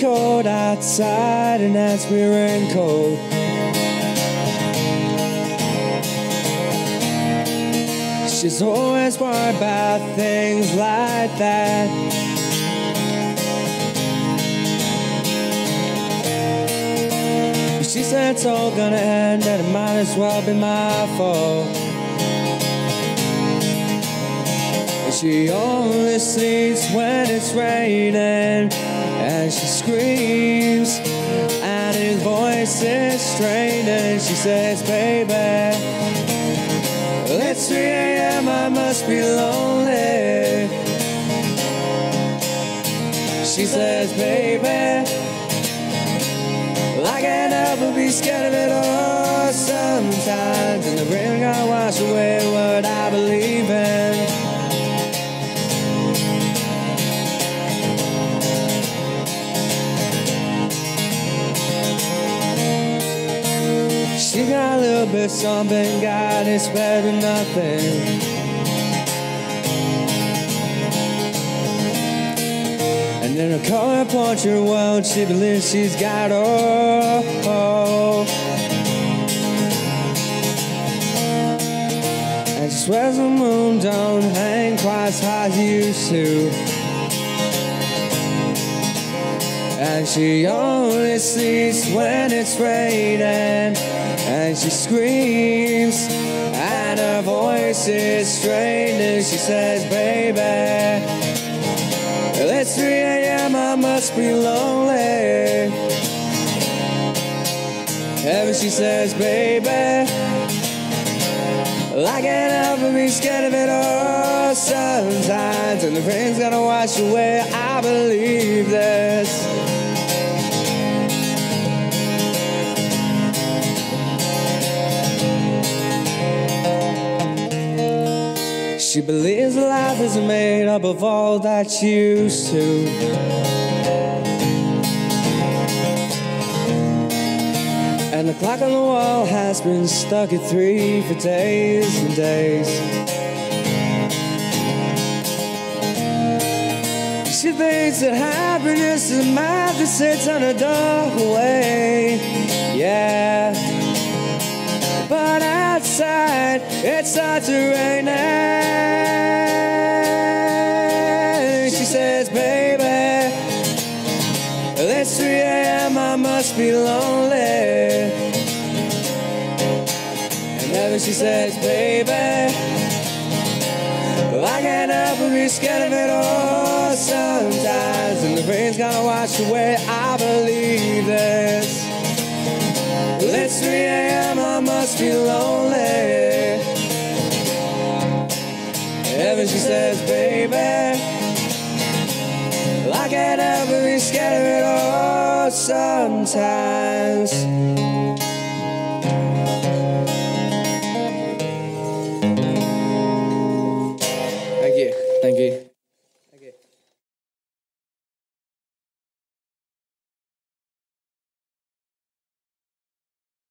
cold outside, and as we ran cold, she's always worried about things like that. If she said it's all gonna end, then it might as well be my fault. She only sleeps when it's raining, and she screams, and her voice is strained, and she says, baby, well, it's 3 a.m., I must be lonely. She says, baby, well, I can't help but be scared of it all sometimes, and the rain I wash away what I believe in. She got a little bit something, got it's better than nothing. And in her color portrait world, she believes she's got all. And she swears the moon don't hang quite as high as it used to. And she only sleeps when it's raining, and she screams, and her voice is strained, and she says, baby, well, it's 3 a.m., I must be lonely. And she says, baby, well, I can't help but be scared of it all sometimes, and the rain's gonna wash away, I believe this. She believes life is made up of all that she used to. And the clock on the wall has been stuck at 3 for days and days. She thinks that happiness is a map that sits on her doorway. Yeah. But outside, it starts to rain, and she says, baby, well, it's 3 a.m., I must be lonely. And then she says, baby, well, I can't help but be scared of it all sometimes, and the rain's gonna wash away, I believe this. Well, it's 3 a.m., I must be lonely. Ever she says, baby, well, I can't help but be scared of it all sometimes.